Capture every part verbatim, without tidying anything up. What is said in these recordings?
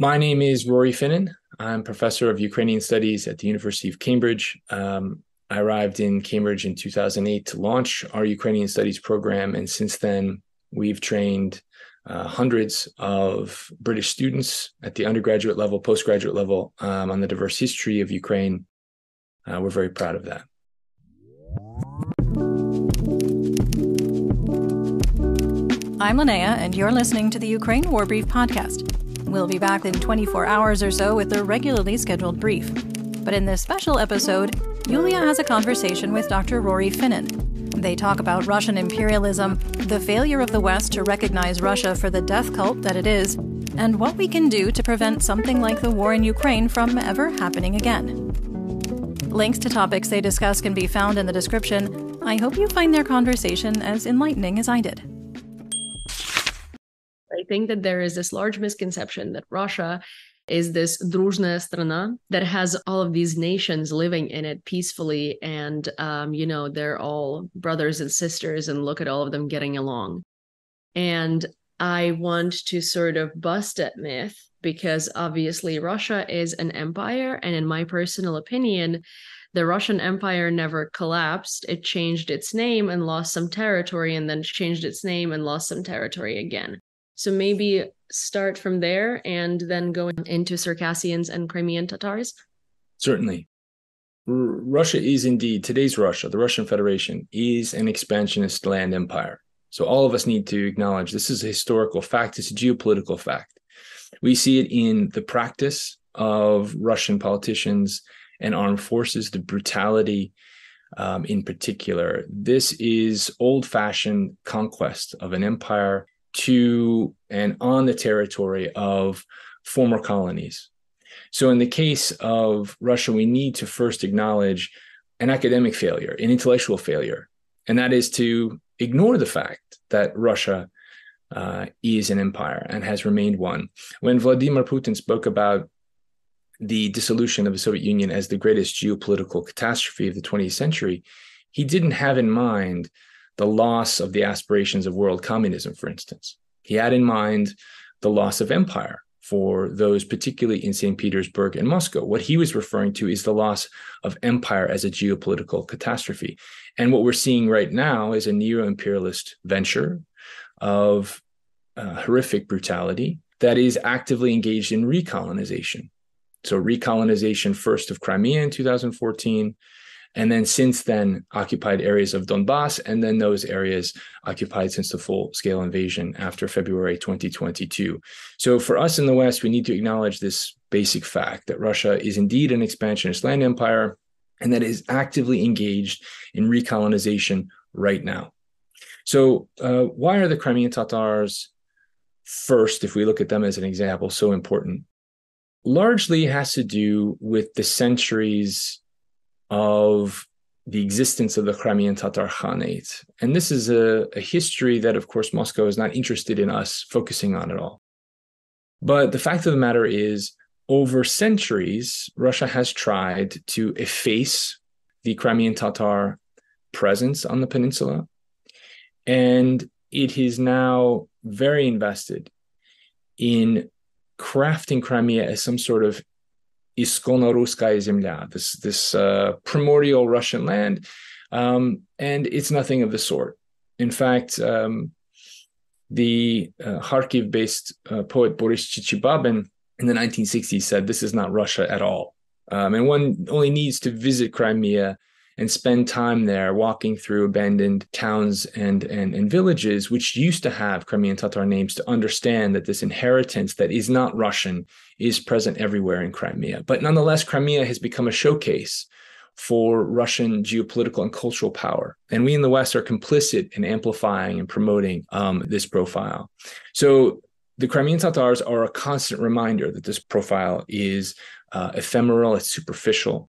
My name is Rory Finnin. I'm Professor of Ukrainian Studies at the University of Cambridge. Um, I arrived in Cambridge in two thousand eight to launch our Ukrainian Studies program, and since then we've trained uh, hundreds of British students at the undergraduate level, postgraduate level, um, on the diverse history of Ukraine. Uh, we're very proud of that. I'm Linnea, and you're listening to the Ukraine War Brief Podcast. We'll be back in twenty-four hours or so with their regularly scheduled brief. But in this special episode, Yuliia has a conversation with Doctor Rory Finnin. They talk about Russian imperialism, the failure of the West to recognize Russia for the death cult that it is, and what we can do to prevent something like the war in Ukraine from ever happening again. Links to topics they discuss can be found in the description. I hope you find their conversation as enlightening as I did. I think that there is this large misconception that Russia is this дружная страна that has all of these nations living in it peacefully. And, um, you know, they're all brothers and sisters and look at all of them getting along. And I want to sort of bust that myth because obviously Russia is an empire. And in my personal opinion, the Russian Empire never collapsed. It changed its name and lost some territory and then changed its name and lost some territory again. So maybe start from there and then go into Circassians and Crimean Tatars? Certainly. R- Russia is indeed, today's Russia, the Russian Federation, is an expansionist land empire. So all of us need to acknowledge this is a historical fact. It's a geopolitical fact. We see it in the practice of Russian politicians and armed forces, the brutality um, in particular. This is old-fashioned conquest of an empire to and on the territory of former colonies. So in the case of Russia, we need to first acknowledge an academic failure, an intellectual failure, and that is to ignore the fact that Russia uh, is an empire and has remained one. When Vladimir Putin spoke about the dissolution of the Soviet Union as the greatest geopolitical catastrophe of the twentieth century, he didn't have in mind the loss of the aspirations of world communism, for instance. He had in mind the loss of empire for those particularly in Saint Petersburg and Moscow. What he was referring to is the loss of empire as a geopolitical catastrophe. And what we're seeing right now is a neo-imperialist venture of uh, horrific brutality that is actively engaged in recolonization. So recolonization first of Crimea in two thousand fourteen, and then since then, occupied areas of Donbass, and then those areas occupied since the full-scale invasion after February twenty twenty-two. So for us in the West, we need to acknowledge this basic fact that Russia is indeed an expansionist land empire, and that is actively engaged in recolonization right now. So uh, why are the Crimean Tatars first, if we look at them as an example, so important? Largely has to do with the centuries of the existence of the Crimean Tatar Khanate. And this is a, a history that, of course, Moscow is not interested in us focusing on at all. But the fact of the matter is, over centuries, Russia has tried to efface the Crimean Tatar presence on the peninsula. And it is now very invested in crafting Crimea as some sort of Iskono-Ruskaya Zemlya, this, this uh, primordial Russian land, um, and it's nothing of the sort. In fact, um, the uh, Kharkiv-based uh, poet Boris Chichibabin in the nineteen sixties said, this is not Russia at all. Um, and one only needs to visit Crimea and spend time there walking through abandoned towns and, and, and villages, which used to have Crimean Tatar names, to understand that this inheritance that is not Russian is present everywhere in Crimea. But nonetheless, Crimea has become a showcase for Russian geopolitical and cultural power. And we in the West are complicit in amplifying and promoting um, this profile. So the Crimean Tatars are a constant reminder that this profile is uh, ephemeral, it's superficial.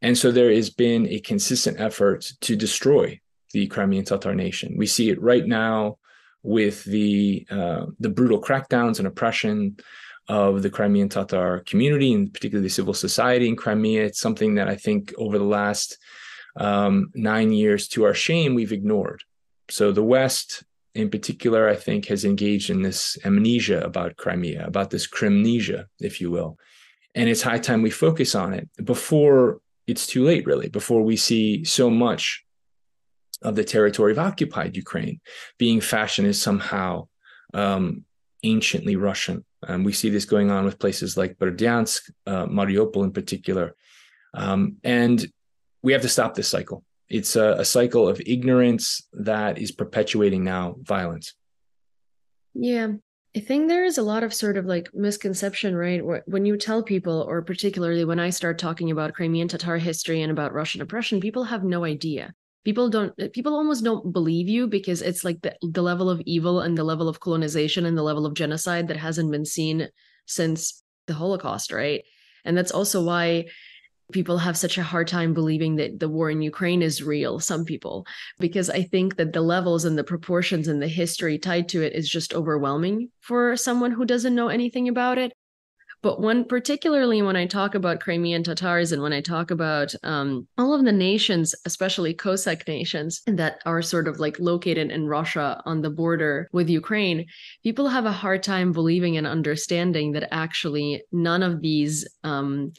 And so there has been a consistent effort to destroy the Crimean Tatar nation. We see it right now with the uh, the brutal crackdowns and oppression of the Crimean Tatar community, and particularly civil society in Crimea. It's something that I think over the last um, nine years, to our shame, we've ignored. So the West in particular, I think, has engaged in this amnesia about Crimea, about this Crimnesia, if you will. And it's high time we focus on it before it's too late, really, before we see so much of the territory of occupied Ukraine being fashioned as somehow um, anciently Russian. Um, we see this going on with places like Berdyansk, uh, Mariupol in particular. Um, and we have to stop this cycle. It's a, a cycle of ignorance that is perpetuating now violence. Yeah, I think there is a lot of sort of like misconception, right? When you tell people, or particularly when I start talking about Crimean Tatar history and about Russian oppression, people have no idea. People don't, people almost don't believe you because it's like the, the level of evil and the level of colonization and the level of genocide that hasn't been seen since the Holocaust, right? And that's also why people have such a hard time believing that the war in Ukraine is real, some people, because I think that the levels and the proportions and the history tied to it is just overwhelming for someone who doesn't know anything about it. But when, particularly when I talk about Crimean Tatars and when I talk about um, all of the nations, especially Cossack nations that are sort of like located in Russia on the border with Ukraine, people have a hard time believing and understanding that actually none of these, um,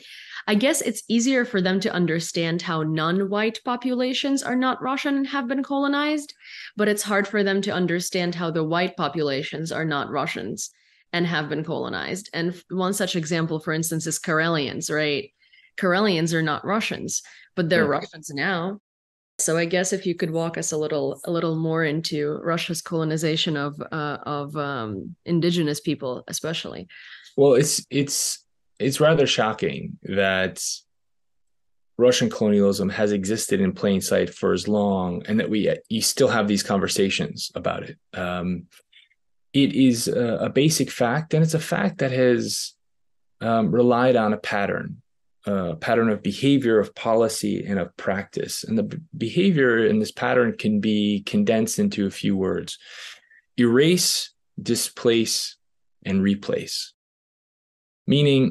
I guess it's easier for them to understand how non-white populations are not Russian and have been colonized, but it's hard for them to understand how the white populations are not Russians and have been colonized. And one such example, for instance, is Karelians, right? Karelians are not Russians, but they're yeah. Russians now. So I guess if you could walk us a little a little more into Russia's colonization of uh, of um, indigenous people, especially. Well, it's it's it's rather shocking that Russian colonialism has existed in plain sight for as long, and that we you still have these conversations about it. Um, It is a basic fact, and it's a fact that has um, relied on a pattern, a pattern of behavior, of policy, and of practice. And the b- behavior in this pattern can be condensed into a few words: erase, displace, and replace. Meaning,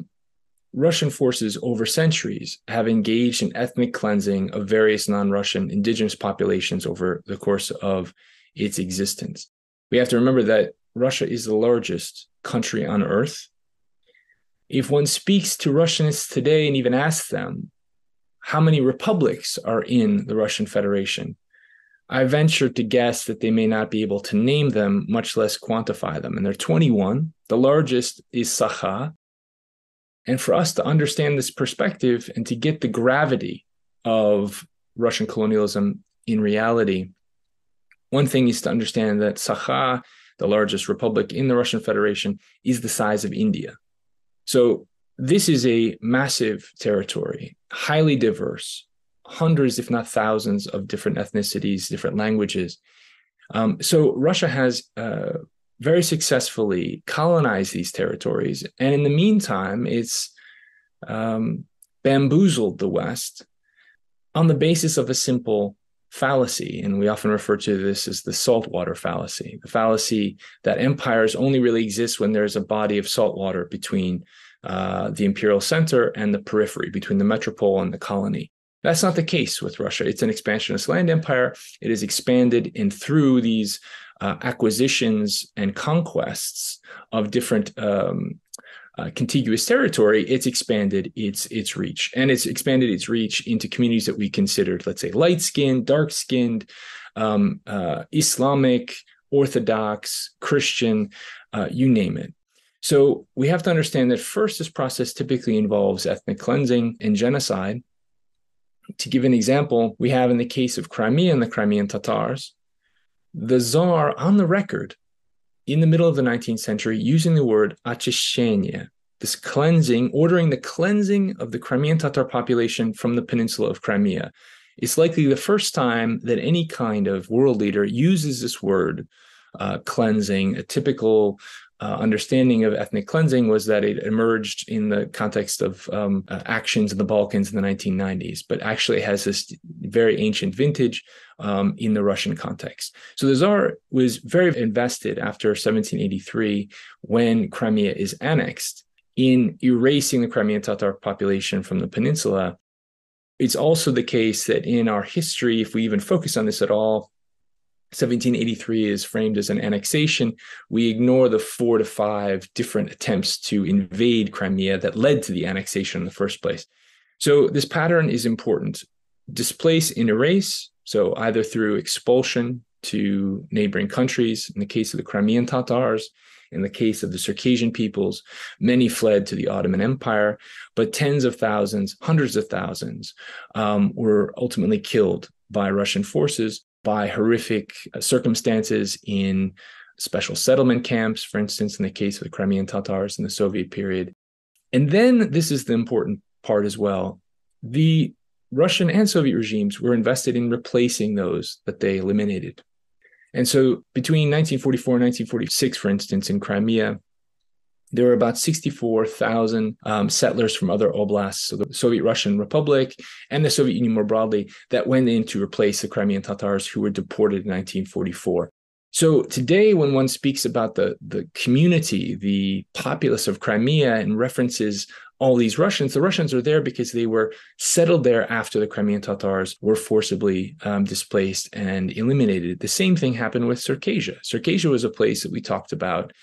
Russian forces over centuries have engaged in ethnic cleansing of various non-Russian indigenous populations over the course of its existence. We have to remember that Russia is the largest country on earth. If one speaks to Russians today and even asks them how many republics are in the Russian Federation, I venture to guess that they may not be able to name them, much less quantify them. And there are twenty-one. The largest is Sakha. And for us to understand this perspective and to get the gravity of Russian colonialism in reality, one thing is to understand that Sakha, the largest republic in the Russian Federation, is the size of India. So this is a massive territory, highly diverse, hundreds, if not thousands, of different ethnicities, different languages. Um, so Russia has uh, very successfully colonized these territories. And in the meantime, it's um, bamboozled the West on the basis of a simple fallacy, and we often refer to this as the saltwater fallacy, the fallacy that empires only really exist when there's a body of saltwater between uh, the imperial center and the periphery, between the metropole and the colony. That's not the case with Russia. It's an expansionist land empire. It is expanded, and through these uh, acquisitions and conquests of different um, Uh, contiguous territory, it's expanded its its reach, and it's expanded its reach into communities that we considered, let's say, light-skinned, dark-skinned, um, uh, Islamic, Orthodox, Christian, uh, you name it. So we have to understand that first, this process typically involves ethnic cleansing and genocide. To give an example, we have in the case of Crimea and the Crimean Tatars, the Tsar on the record in the middle of the nineteenth century, using the word очищение, this cleansing, ordering the cleansing of the Crimean Tatar population from the peninsula of Crimea. It's likely the first time that any kind of world leader uses this word, uh, cleansing. A typical uh, understanding of ethnic cleansing was that it emerged in the context of um, uh, actions in the Balkans in the nineteen nineties, but actually has this very ancient vintage Um, in the Russian context. So the Tsar was very invested after seventeen eighty-three, when Crimea is annexed, in erasing the Crimean Tatar population from the peninsula. It's also the case that in our history, if we even focus on this at all, seventeen eighty-three is framed as an annexation, we ignore the four to five different attempts to invade Crimea that led to the annexation in the first place. So this pattern is important. Displace and erase, so either through expulsion to neighboring countries, in the case of the Crimean Tatars, in the case of the Circassian peoples, many fled to the Ottoman Empire, but tens of thousands, hundreds of thousands um, were ultimately killed by Russian forces by horrific circumstances in special settlement camps, for instance, in the case of the Crimean Tatars in the Soviet period. And then this is the important part as well. The Russian and Soviet regimes were invested in replacing those that they eliminated. And so between nineteen forty-four and nineteen forty-six, for instance, in Crimea, there were about sixty-four thousand um, settlers from other oblasts, so the Soviet Russian Republic and the Soviet Union more broadly, that went in to replace the Crimean Tatars who were deported in nineteen forty-four. So today, when one speaks about the, the community, the populace of Crimea, and references all these Russians, the Russians are there because they were settled there after the Crimean Tatars were forcibly um, displaced and eliminated. The same thing happened with Circassia. Circassia was a place that we talked about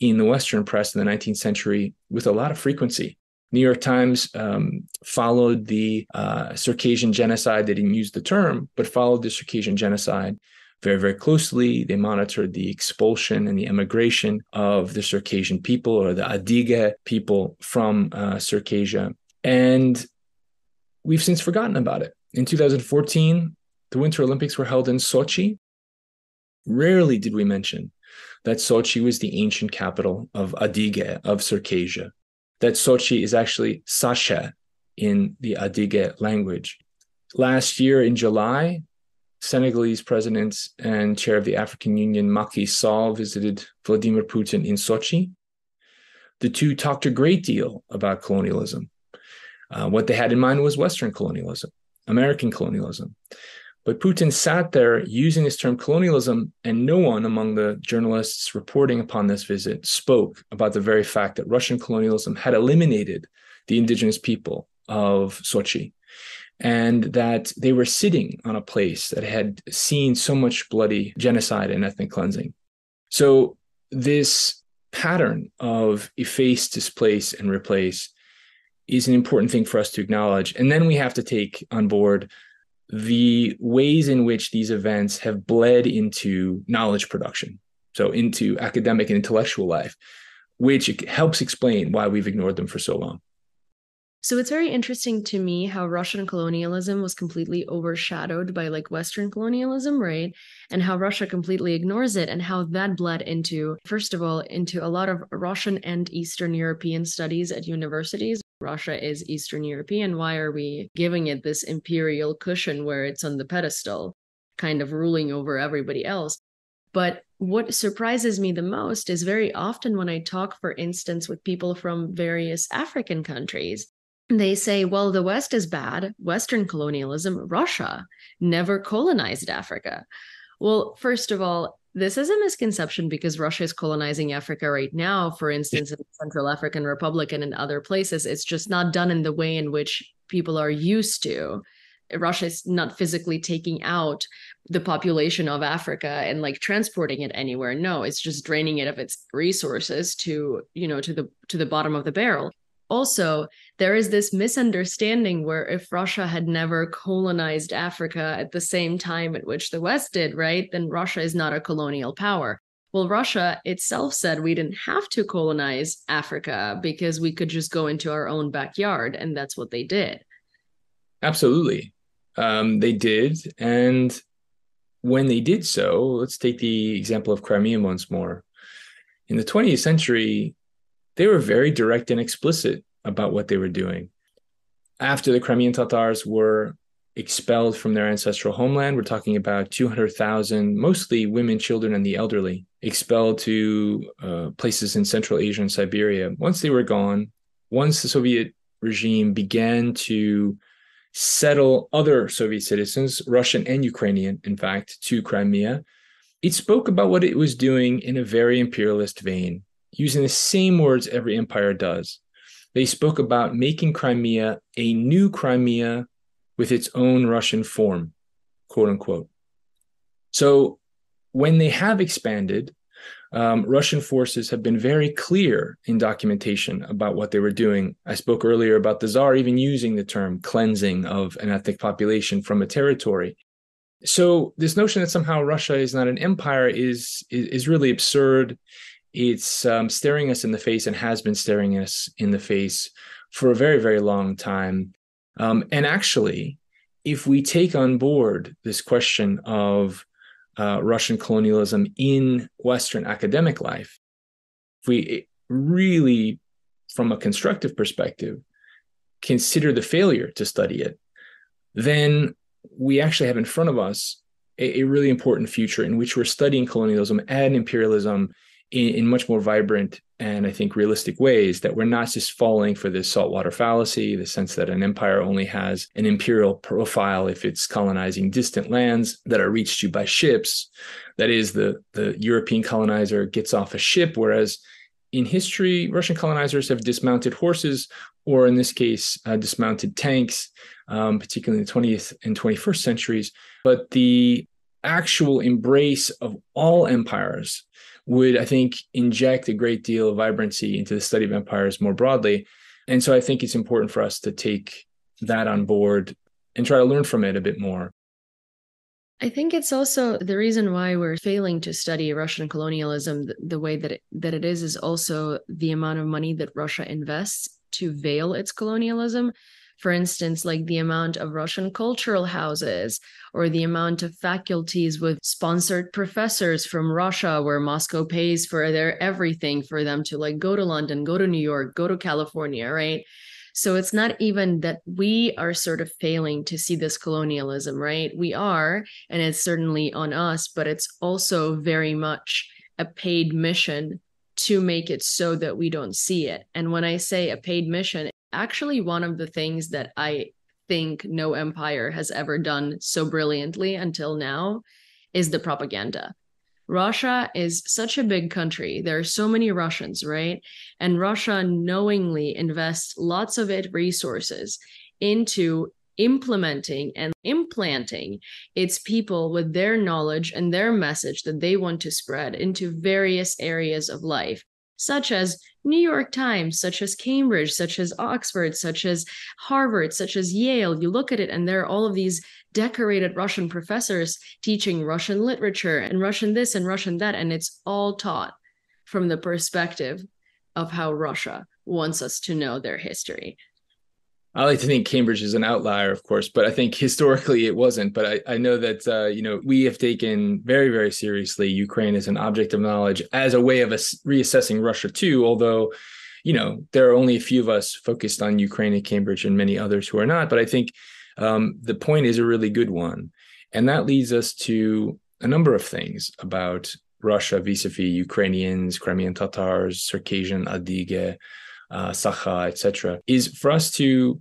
in the Western press in the nineteenth century with a lot of frequency. New York Times um, followed the uh, Circassian genocide. They didn't use the term, but followed the Circassian genocide very, very closely. They monitored the expulsion and the emigration of the Circassian people, or the Adige people, from uh, Circassia. And we've since forgotten about it. In two thousand fourteen, the Winter Olympics were held in Sochi. Rarely did we mention that Sochi was the ancient capital of Adige, of Circassia, that Sochi is actually Sakha in the Adige language. Last year in July, Senegalese President and Chair of the African Union, Macky Sall, visited Vladimir Putin in Sochi. The two talked a great deal about colonialism. Uh, what they had in mind was Western colonialism, American colonialism. But Putin sat there using this term colonialism, and no one among the journalists reporting upon this visit spoke about the very fact that Russian colonialism had eliminated the indigenous people of Sochi, and that they were sitting on a place that had seen so much bloody genocide and ethnic cleansing. So this pattern of efface, displace, and replace is an important thing for us to acknowledge. And then we have to take on board the ways in which these events have bled into knowledge production, so into academic and intellectual life, which helps explain why we've ignored them for so long. So it's very interesting to me how Russian colonialism was completely overshadowed by like Western colonialism, right? And how Russia completely ignores it, and how that bled into, first of all, into a lot of Russian and Eastern European studies at universities. Russia is Eastern European. Why are we giving it this imperial cushion where it's on the pedestal, kind of ruling over everybody else? But what surprises me the most is very often when I talk, for instance, with people from various African countries, they say, well, the West is bad, Western colonialism, Russia never colonized Africa. Well, first of all, this is a misconception because Russia is colonizing Africa right now, for instance, in the Central African Republic and in other places. It's just not done in the way in which people are used to. Russia is not physically taking out the population of Africa and like transporting it anywhere. No, it's just draining it of its resources to, you know, to the to the bottom of the barrel. Also, there is this misunderstanding where if Russia had never colonized Africa at the same time at which the West did, right, then Russia is not a colonial power. Well, Russia itself said we didn't have to colonize Africa because we could just go into our own backyard, and that's what they did. Absolutely. Um, they did. And when they did so, let's take the example of Crimea once more. In the twentieth century, they were very direct and explicit about what they were doing. After the Crimean Tatars were expelled from their ancestral homeland, we're talking about two hundred thousand, mostly women, children, and the elderly, expelled to uh, places in Central Asia and Siberia. Once they were gone, once the Soviet regime began to settle other Soviet citizens, Russian and Ukrainian, in fact, to Crimea, it spoke about what it was doing in a very imperialist vein, using the same words every empire does. They spoke about making Crimea a new Crimea with its own Russian form, quote unquote. So when they have expanded, um, Russian forces have been very clear in documentation about what they were doing. I spoke earlier about the Tsar even using the term cleansing of an ethnic population from a territory. So this notion that somehow Russia is not an empire is, is, is really absurd. It's um, staring us in the face and has been staring us in the face for a very, very long time. Um, and actually, if we take on board this question of uh, Russian colonialism in Western academic life, if we really, from a constructive perspective, consider the failure to study it, then we actually have in front of us a, a really important future in which we're studying colonialism and imperialism in much more vibrant and, I think, realistic ways, that we're not just falling for this saltwater fallacy, the sense that an empire only has an imperial profile if it's colonizing distant lands that are reached to by ships. That is, the, the European colonizer gets off a ship, whereas in history, Russian colonizers have dismounted horses, or in this case, uh, dismounted tanks, um, particularly in the twentieth and twenty-first centuries. But the actual embrace of all empires would, I think, inject a great deal of vibrancy into the study of empires more broadly. And so I think it's important for us to take that on board and try to learn from it a bit more. I think it's also the reason why we're failing to study Russian colonialism the way that it, that it is, is also the amount of money that Russia invests to veil its colonialism. For instance, like the amount of Russian cultural houses or the amount of faculties with sponsored professors from Russia, where Moscow pays for their everything for them to like go to London, go to New York, go to California, right? So it's not even that we are sort of failing to see this colonialism, right? We are, and it's certainly on us, but it's also very much a paid mission to make it so that we don't see it. And when I say a paid mission, actually, one of the things that I think no empire has ever done so brilliantly until now is the propaganda. Russia is such a big country. There are so many Russians, right? And Russia knowingly invests lots of its resources into implementing and implanting its people with their knowledge and their message that they want to spread into various areas of life, such as New York Times, such as Cambridge, such as Oxford, such as Harvard, such as Yale. You look at it and there are all of these decorated Russian professors teaching Russian literature and Russian this and Russian that. And it's all taught from the perspective of how Russia wants us to know their history. I like to think Cambridge is an outlier, of course, but I think historically it wasn't. But I, I know that, uh, you know, we have taken very, very seriously Ukraine as an object of knowledge as a way of us reassessing Russia, too. Although, you know, there are only a few of us focused on Ukraine and Cambridge and many others who are not. But I think um, the point is a really good one. And that leads us to a number of things about Russia vis-a-vis Ukrainians, Crimean Tatars, Circassian, Adige, Uh, Sakha, et cetera, is for us to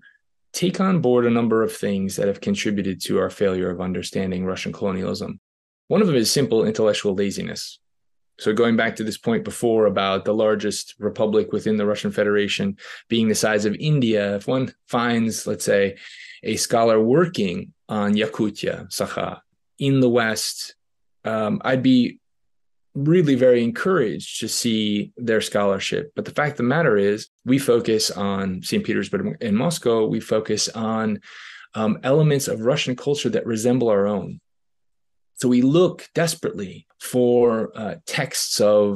take on board a number of things that have contributed to our failure of understanding Russian colonialism. One of them is simple intellectual laziness. So going back to this point before about the largest republic within the Russian Federation being the size of India, if one finds, let's say, a scholar working on Yakutia, Sakha, in the West, um, I'd be really very encouraged to see their scholarship. But the fact of the matter is, we focus on Saint Petersburg and Moscow. We focus on um, elements of Russian culture that resemble our own. So we look desperately for uh, texts of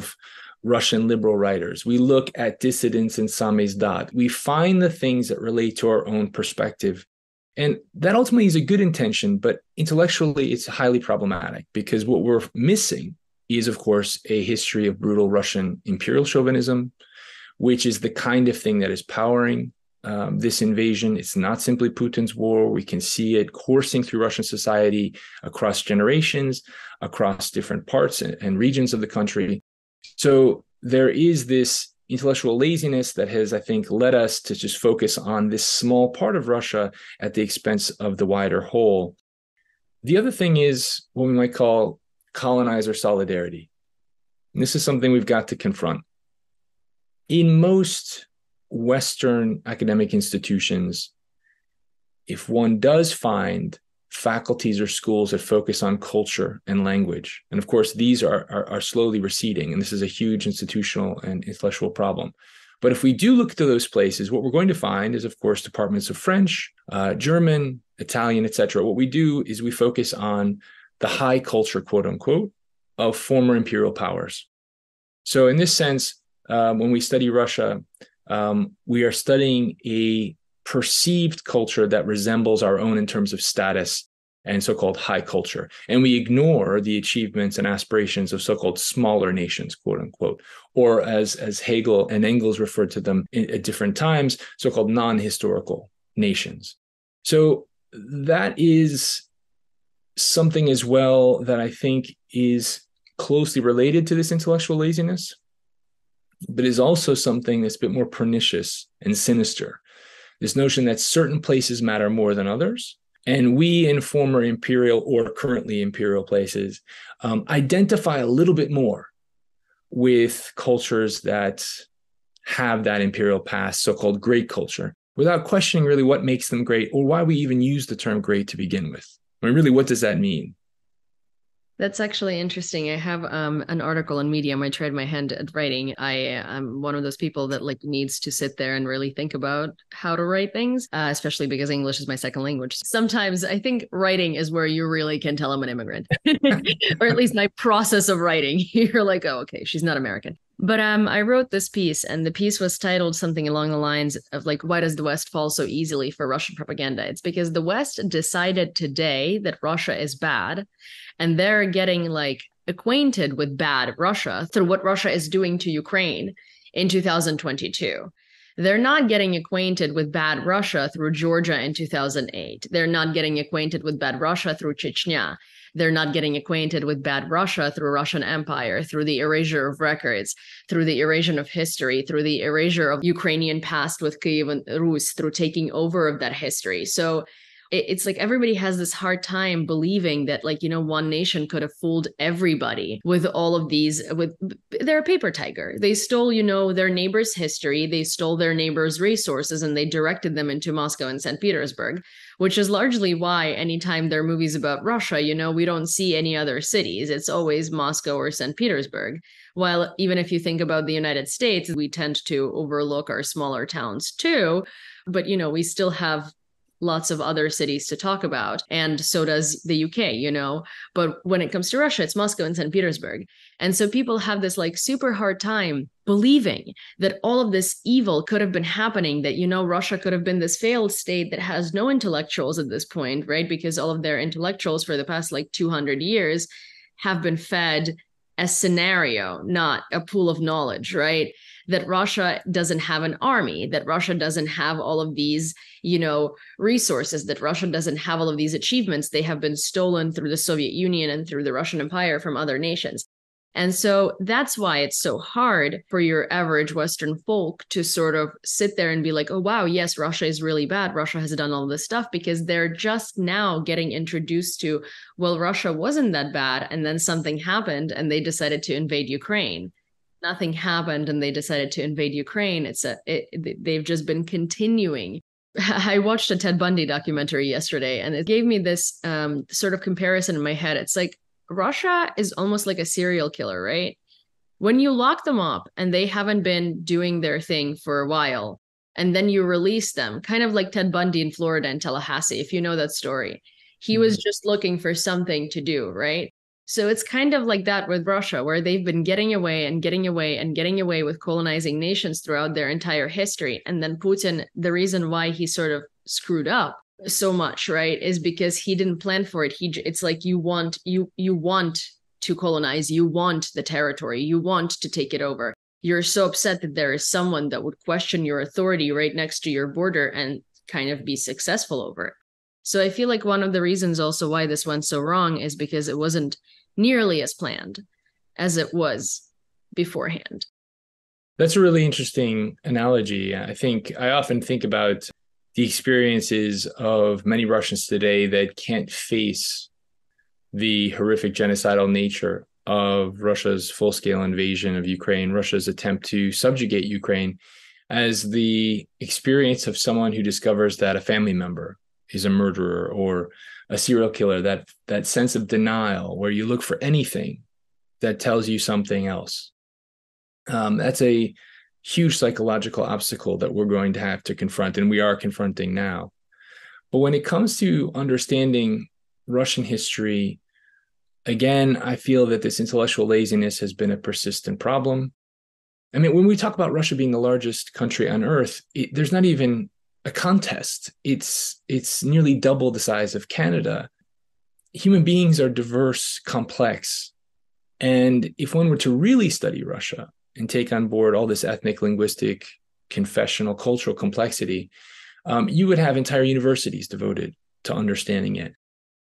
Russian liberal writers. We look at dissidents and samizdat. We find the things that relate to our own perspective. And that ultimately is a good intention, but intellectually it's highly problematic, because what we're missing is, of course, a history of brutal Russian imperial chauvinism, which is the kind of thing that is powering um, this invasion. It's not simply Putin's war. We can see it coursing through Russian society across generations, across different parts and, and regions of the country. So there is this intellectual laziness that has, I think, led us to just focus on this small part of Russia at the expense of the wider whole. The other thing is what we might call colonizer solidarity. And this is something we've got to confront. In most Western academic institutions, if one does find faculties or schools that focus on culture and language. And of course, these are, are, are slowly receding, and this is a huge institutional and intellectual problem. But if we do look to those places, what we're going to find is, of course, departments of French, uh, German, Italian, et cetera. What we do is we focus on the high culture, quote unquote, of former imperial powers. So in this sense, um, when we study Russia, um, we are studying a perceived culture that resembles our own in terms of status and so-called high culture. And we ignore the achievements and aspirations of so-called smaller nations, quote unquote, or as, as Hegel and Engels referred to them in, at different times, so-called non-historical nations. So that is something as well that I think is closely related to this intellectual laziness, but is also something that's a bit more pernicious and sinister. This notion that certain places matter more than others, and we in former imperial or currently imperial places um, identify a little bit more with cultures that have that imperial past, so-called great culture, without questioning really what makes them great or why we even use the term great to begin with. I mean, really, what does that mean? That's actually interesting. I have um, an article on Medium. I tried my hand at writing. I am one of those people that like needs to sit there and really think about how to write things, uh, especially because English is my second language. Sometimes I think writing is where you really can tell I'm an immigrant, or at least my process of writing. You're like, oh, okay, she's not American. But um, I wrote this piece, and the piece was titled something along the lines of like, why does the West fall so easily for Russian propaganda? It's because the West decided today that Russia is bad, and they're getting like acquainted with bad Russia through what Russia is doing to Ukraine in two thousand twenty-two. They're not getting acquainted with bad Russia through Georgia in two thousand eight. They're not getting acquainted with bad Russia through Chechnya. They're not getting acquainted with bad Russia through Russian Empire, through the erasure of records, through the erasure of history, through the erasure of Ukrainian past with Kievan Rus, through taking over of that history. So it's like everybody has this hard time believing that, like, you know, one nation could have fooled everybody with all of these. With they're a paper tiger. They stole, you know, their neighbor's history. They stole their neighbor's resources, and they directed them into Moscow and Saint Petersburg, which is largely why anytime there are movies about Russia, you know, we don't see any other cities. It's always Moscow or Saint Petersburg. While even if you think about the United States, we tend to overlook our smaller towns too. But, you know, we still have lots of other cities to talk about. And so does the U K, you know, but when it comes to Russia, it's Moscow and Saint Petersburg. And so people have this like super hard time believing that all of this evil could have been happening, that, you know, Russia could have been this failed state that has no intellectuals at this point, right? Because all of their intellectuals for the past like two hundred years have been fed a scenario, not a pool of knowledge, right? That Russia doesn't have an army, that Russia doesn't have all of these, you know, resources, that Russia doesn't have all of these achievements. They have been stolen through the Soviet Union and through the Russian Empire from other nations. And so that's why it's so hard for your average Western folk to sort of sit there and be like, oh, wow, yes, Russia is really bad. Russia has done all this stuff, because they're just now getting introduced to, well, Russia wasn't that bad. And then something happened and they decided to invade Ukraine. Nothing happened and they decided to invade Ukraine. It's a, it, they've just been continuing. I watched a Ted Bundy documentary yesterday, and it gave me this um, sort of comparison in my head. It's like, Russia is almost like a serial killer, right? When you lock them up and they haven't been doing their thing for a while, and then you release them, kind of like Ted Bundy in Florida and Tallahassee, if you know that story, he was just looking for something to do, right? So it's kind of like that with Russia, where they've been getting away and getting away and getting away with colonizing nations throughout their entire history. And then Putin, the reason why he sort of screwed up so much, right, is because he didn't plan for it. He, it's like you want, you, you want to colonize, you want the territory, you want to take it over. You're so upset that there is someone that would question your authority right next to your border and kind of be successful over it. So I feel like one of the reasons also why this went so wrong is because it wasn't nearly as planned as it was beforehand. That's a really interesting analogy. I think I often think about the experiences of many Russians today that can't face the horrific genocidal nature of Russia's full-scale invasion of Ukraine, Russia's attempt to subjugate Ukraine, as the experience of someone who discovers that a family member is a murderer, or a serial killer, that that sense of denial where you look for anything that tells you something else. Um, that's a huge psychological obstacle that we're going to have to confront, and we are confronting now. But when it comes to understanding Russian history, again, I feel that this intellectual laziness has been a persistent problem. I mean, when we talk about Russia being the largest country on earth, it, there's not even a contest. It's, it's nearly double the size of Canada. Human beings are diverse, complex. And if one were to really study Russia and take on board all this ethnic, linguistic, confessional, cultural complexity, um, you would have entire universities devoted to understanding it.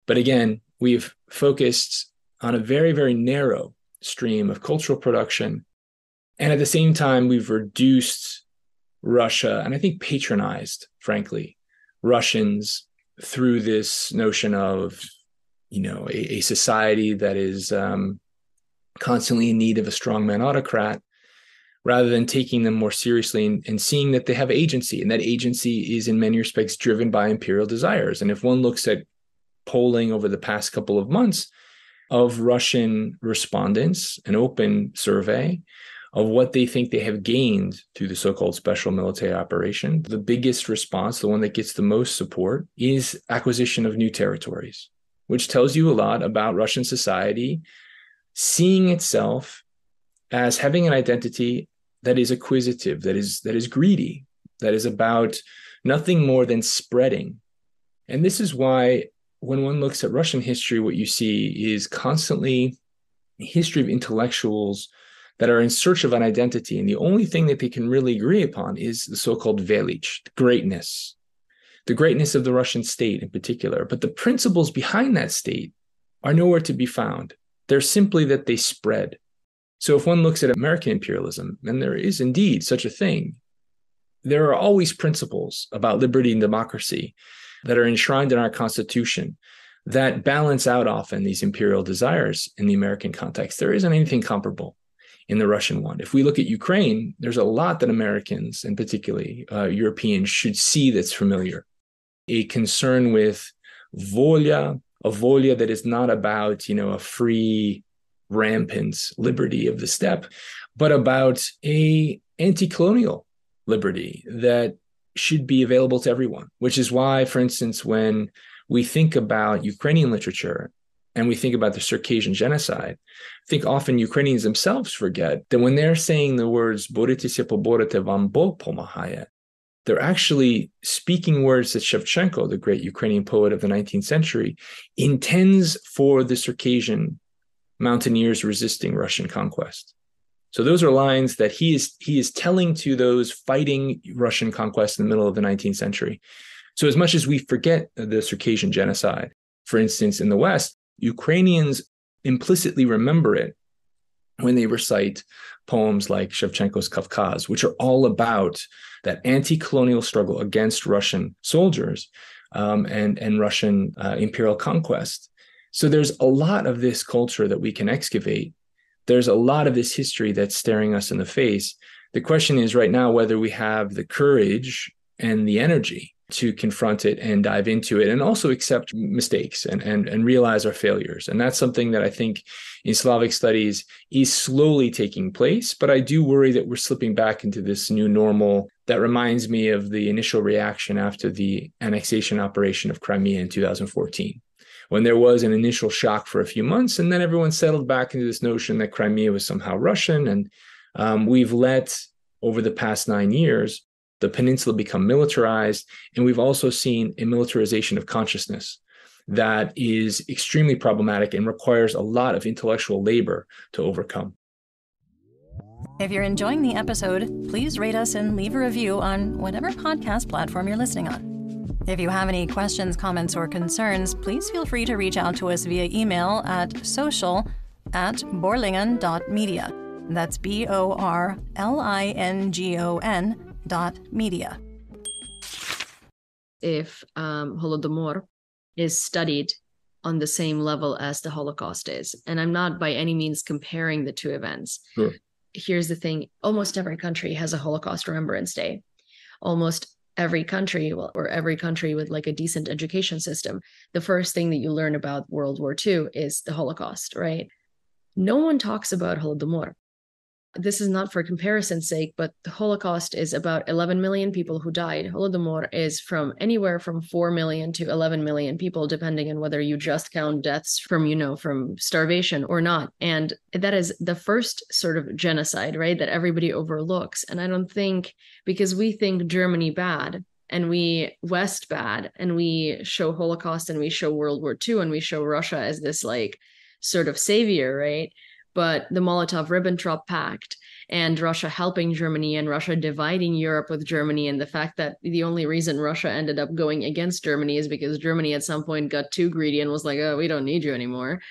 But again, we've focused on a very, very narrow stream of cultural production. And at the same time, we've reduced Russia, and I think patronized, frankly, Russians through this notion of, you know, a, a society that is um, constantly in need of a strongman autocrat, rather than taking them more seriously and, and seeing that they have agency. And that agency is in many respects driven by imperial desires. And if one looks at polling over the past couple of months of Russian respondents, an open survey of what they think they have gained through the so-called special military operation, the biggest response, the one that gets the most support, is acquisition of new territories, which tells you a lot about Russian society seeing itself as having an identity that is acquisitive, that is, that is greedy, that is about nothing more than spreading. And this is why, when one looks at Russian history, what you see is constantly a history of intellectuals that are in search of an identity. And the only thing that they can really agree upon is the so-called velich, greatness, the greatness of the Russian state in particular. But the principles behind that state are nowhere to be found. They're simply that they spread. So if one looks at American imperialism, and there is indeed such a thing, there are always principles about liberty and democracy that are enshrined in our Constitution that balance out often these imperial desires in the American context. There isn't anything comparable in the Russian one. If we look at Ukraine, there's a lot that Americans, and particularly uh, Europeans, should see that's familiar. A concern with volia, a volia that is not about, you know, a free, rampant liberty of the steppe, but about a anti-colonial liberty that should be available to everyone, which is why, for instance, when we think about Ukrainian literature and we think about the Circassian genocide, I think often Ukrainians themselves forget that when they're saying the words "Boritesya poborete, vam Bog pomagaya," they're actually speaking words that Shevchenko, the great Ukrainian poet of the nineteenth century, intends for the Circassian mountaineers resisting Russian conquest. So those are lines that he is he is telling to those fighting Russian conquest in the middle of the nineteenth century. So as much as we forget the Circassian genocide, for instance, in the West, Ukrainians implicitly remember it when they recite poems like Shevchenko's Kavkaz, which are all about that anti-colonial struggle against Russian soldiers um, and, and Russian uh, imperial conquest. So there's a lot of this culture that we can excavate. There's a lot of this history that's staring us in the face. The question is right now whether we have the courage and the energy to confront it and dive into it, and also accept mistakes and, and, and realize our failures. And that's something that I think in Slavic studies is slowly taking place. But I do worry that we're slipping back into this new normal that reminds me of the initial reaction after the annexation operation of Crimea in two thousand fourteen. When there was an initial shock for a few months, and then everyone settled back into this notion that Crimea was somehow Russian. And um, we've let, over the past nine years, the peninsula become militarized. And we've also seen a militarization of consciousness that is extremely problematic and requires a lot of intellectual labor to overcome. If you're enjoying the episode, please rate us and leave a review on whatever podcast platform you're listening on. If you have any questions, comments, or concerns, please feel free to reach out to us via email at social at borlingon.media. That's B O R L I N G O N dot media. If um, Holodomor is studied on the same level as the Holocaust is, and I'm not by any means comparing the two events. Sure. Here's the thing. Almost every country has a Holocaust Remembrance Day. Almost every country, well, or every country with like a decent education system, the first thing that you learn about World War Two is the Holocaust, right? No one talks about Holodomor. This is not for comparison's sake, but the Holocaust is about eleven million people who died. Holodomor is from anywhere from four million to eleven million people, depending on whether you just count deaths from, you know, from starvation or not. And that is the first sort of genocide, right, that everybody overlooks. And I don't think, because we think Germany bad and we West bad and we show Holocaust and we show World War Two and we show Russia as this like sort of savior, right? But the Molotov-Ribbentrop Pact and Russia helping Germany and Russia dividing Europe with Germany, and the fact that the only reason Russia ended up going against Germany is because Germany at some point got too greedy and was like, oh, we don't need you anymore.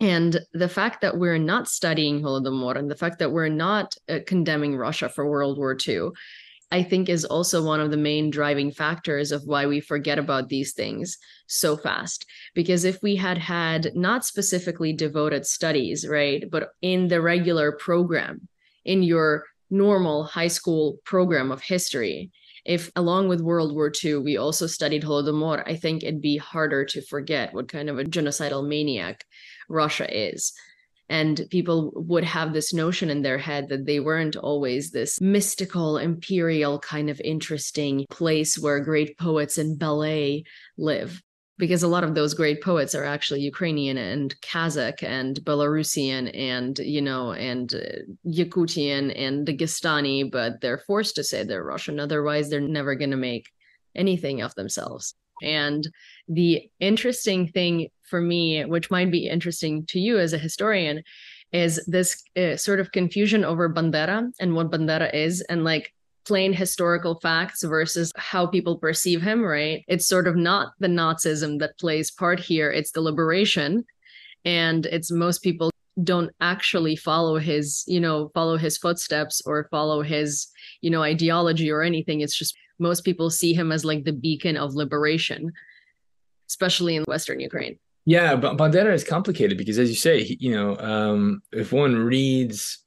And the fact that we're not studying Holodomor and the fact that we're not uh, condemning Russia for World War Two, I think is also one of the main driving factors of why we forget about these things so fast. Because if we had had not specifically devoted studies, right, but in the regular program, in your normal high school program of history, if along with World War Two, we also studied Holodomor, I think it'd be harder to forget what kind of a genocidal maniac Russia is. And people would have this notion in their head that they weren't always this mystical, imperial kind of interesting place where great poets and ballet live. Because a lot of those great poets are actually Ukrainian and Kazakh and Belarusian and, you know, and Yakutian and Dagestani, but they're forced to say they're Russian. Otherwise, they're never going to make anything of themselves. And the interesting thing for me, which might be interesting to you as a historian, is this uh, sort of confusion over Bandera and what Bandera is, and like plain historical facts versus how people perceive him, right? It's sort of not the Nazism that plays part here. It's the liberation. And it's most people don't actually follow his, you know, follow his footsteps or follow his, you know, ideology or anything. It's just most people see him as like the beacon of liberation, especially in Western Ukraine. Yeah, but Bandera is complicated because, as you say, he, you know, um, if one reads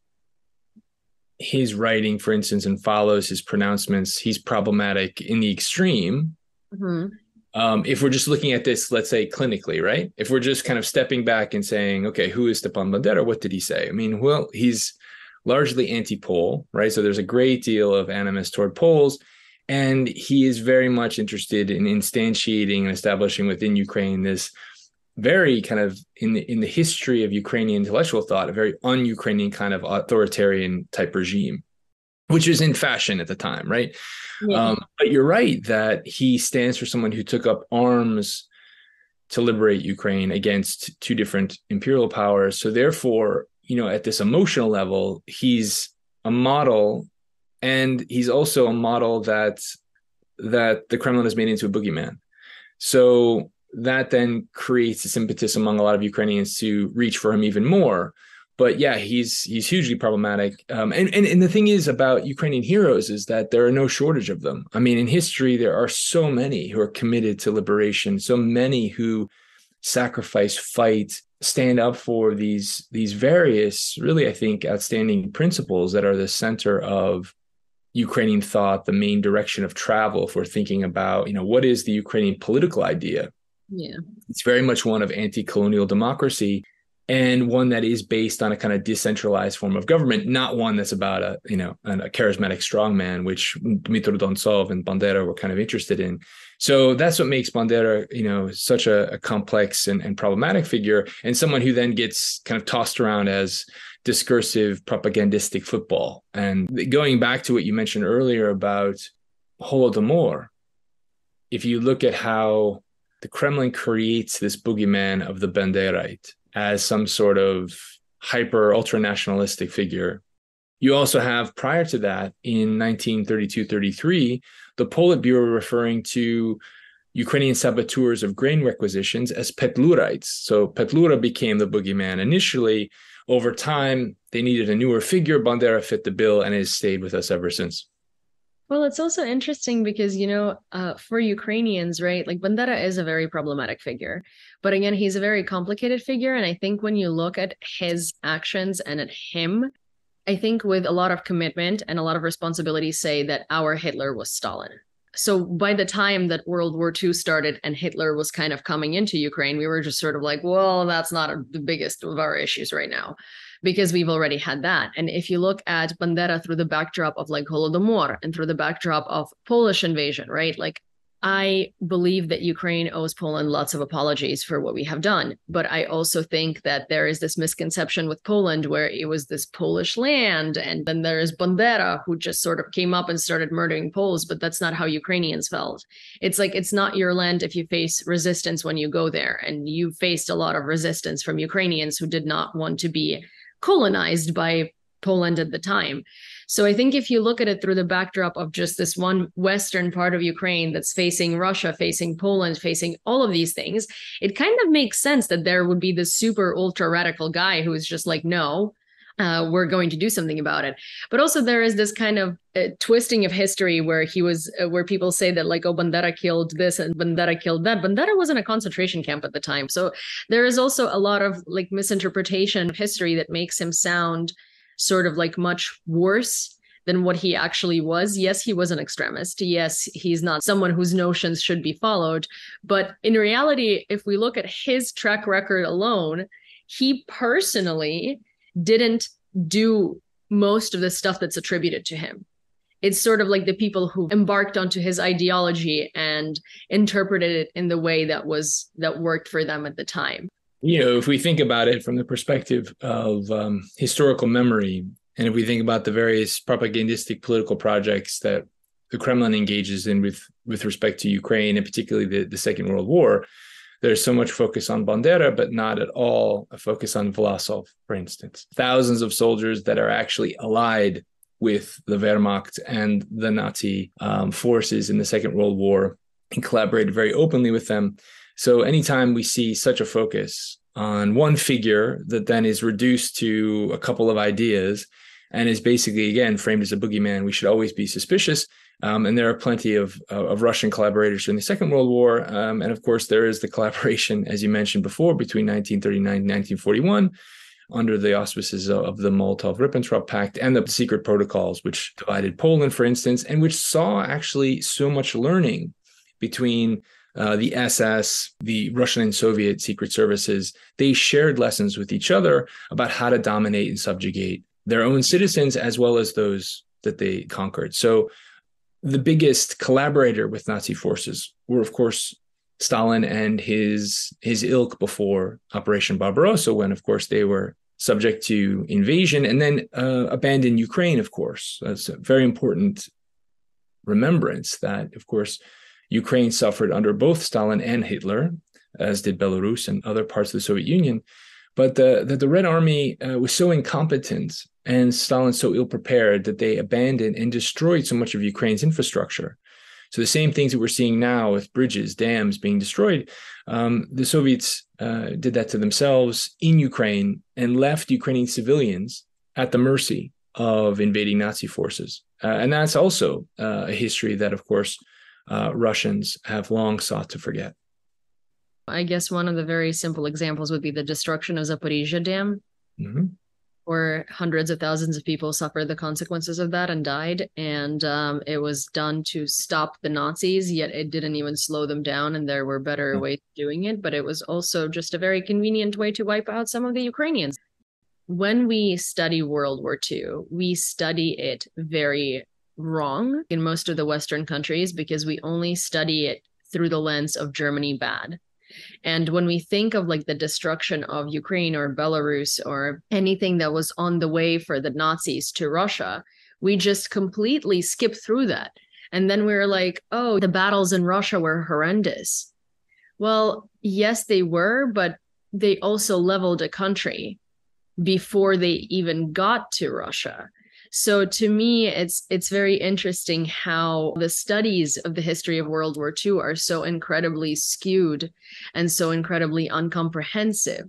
his writing, for instance, and follows his pronouncements, he's problematic in the extreme. Mm-hmm. Um, if we're just looking at this, let's say, clinically, right? If we're just kind of stepping back and saying, okay, who is Stepan Bandera? What did he say? I mean, well, he's largely anti-Pole, right? So there's a great deal of animus toward Poles. And he is very much interested in instantiating and establishing within Ukraine this very kind of, in the, in the history of Ukrainian intellectual thought, a very un-Ukrainian kind of authoritarian type regime, which is in fashion at the time, right? Yeah. Um, but you're right that he stands for someone who took up arms to liberate Ukraine against two different imperial powers. So therefore, you know, at this emotional level, he's a model. And he's also a model that that the Kremlin has made into a boogeyman. So that then creates this impetus among a lot of Ukrainians to reach for him even more. But yeah, he's he's hugely problematic. Um, and, and, and the thing is about Ukrainian heroes is that there are no shortage of them. I mean, in history, there are so many who are committed to liberation, so many who sacrifice, fight, stand up for these, these various, really, I think, outstanding principles that are the center of Ukrainian thought, the main direction of travel if we're thinking about, you know, what is the Ukrainian political idea? Yeah, it's very much one of anti-colonial democracy and one that is based on a kind of decentralized form of government, not one that's about a, you know, an, a charismatic strongman, which Dmytro Dontsov and Bandera were kind of interested in. So that's what makes Bandera, you know, such a, a complex and, and problematic figure, and someone who then gets kind of tossed around as discursive propagandistic football. And going back to what you mentioned earlier about Holodomor, if you look at how the Kremlin creates this boogeyman of the Banderite as some sort of hyper ultra-nationalistic figure, you also have prior to that in nineteen thirty-two thirty-three, the Politburo referring to Ukrainian saboteurs of grain requisitions as Petlurites. So Petlura became the boogeyman initially. Over time, they needed a newer figure. Bandera fit the bill and has stayed with us ever since. Well, it's also interesting because, you know, uh, for Ukrainians, right, like Bandera is a very problematic figure. But again, he's a very complicated figure. And I think when you look at his actions and at him, I think with a lot of commitment and a lot of responsibility, say that our Hitler was Stalin, So by the time that World War Two started and Hitler was kind of coming into Ukraine, we were just sort of like, well, that's not the biggest of our issues right now, because we've already had that. And if you look at Bandera through the backdrop of like Holodomor and through the backdrop of Polish invasion, right? Like, I believe that Ukraine owes Poland lots of apologies for what we have done. But I also think that there is this misconception with Poland where it was this Polish land. And then there is Bandera, who just sort of came up and started murdering Poles. But that's not how Ukrainians felt. It's like, it's not your land if you face resistance when you go there. And you faced a lot of resistance from Ukrainians who did not want to be colonized by Poland at the time. So I think if you look at it through the backdrop of just this one Western part of Ukraine that's facing Russia, facing Poland, facing all of these things, it kind of makes sense that there would be this super ultra radical guy who is just like, no, uh, we're going to do something about it. But also there is this kind of uh, twisting of history where he was, uh, where people say that like, oh, Bandera killed this and Bandera killed that. Bandera was in a concentration camp at the time. So there is also a lot of like misinterpretation of history that makes him sound sort of like much worse than what he actually was. Yes, he was an extremist. Yes, he's not someone whose notions should be followed. But in reality, if we look at his track record alone, he personally didn't do most of the stuff that's attributed to him. It's sort of like the people who embarked onto his ideology and interpreted it in the way that was that worked for them at the time. You know, if we think about it from the perspective of um, historical memory, and if we think about the various propagandistic political projects that the Kremlin engages in with, with respect to Ukraine, and particularly the, the Second World War, there's so much focus on Bandera, but not at all a focus on Vlasov, for instance. Thousands of soldiers that are actually allied with the Wehrmacht and the Nazi um, forces in the Second World War and collaborated very openly with them. So anytime we see such a focus on one figure that then is reduced to a couple of ideas and is basically, again, framed as a boogeyman, we should always be suspicious. Um, and there are plenty of, of Russian collaborators during the Second World War. Um, and of course, there is the collaboration, as you mentioned before, between nineteen thirty-nine and nineteen forty-one under the auspices of the Molotov-Ribbentrop Pact and the secret protocols, which divided Poland, for instance, and which saw actually so much learning between Uh, the S S, the Russian and Soviet secret services. They shared lessons with each other about how to dominate and subjugate their own citizens as well as those that they conquered. So the biggest collaborator with Nazi forces were, of course, Stalin and his, his ilk before Operation Barbarossa, when, of course, they were subject to invasion and then uh, abandoned Ukraine, of course. That's a very important remembrance that, of course, Ukraine suffered under both Stalin and Hitler, as did Belarus and other parts of the Soviet Union. But the, the, the Red Army uh, was so incompetent and Stalin so ill-prepared that they abandoned and destroyed so much of Ukraine's infrastructure. So the same things that we're seeing now with bridges, dams being destroyed, um, the Soviets uh, did that to themselves in Ukraine and left Ukrainian civilians at the mercy of invading Nazi forces. Uh, and that's also uh, a history that, of course, Uh, Russians have long sought to forget. I guess one of the very simple examples would be the destruction of Zaporizhia Dam, mm-hmm. where hundreds of thousands of people suffered the consequences of that and died. And um, it was done to stop the Nazis, yet it didn't even slow them down. And there were better mm-hmm. ways of doing it, but it was also just a very convenient way to wipe out some of the Ukrainians. When we study World War Two, we study it very wrong in most of the Western countries because we only study it through the lens of Germany bad. And when we think of like the destruction of Ukraine or Belarus or anything that was on the way for the Nazis to Russia, we just completely skip through that. And then we're like, oh, the battles in Russia were horrendous. Well, yes, they were, but they also leveled a country before they even got to Russia. So to me, it's it's very interesting how the studies of the history of World War Two are so incredibly skewed and so incredibly uncomprehensive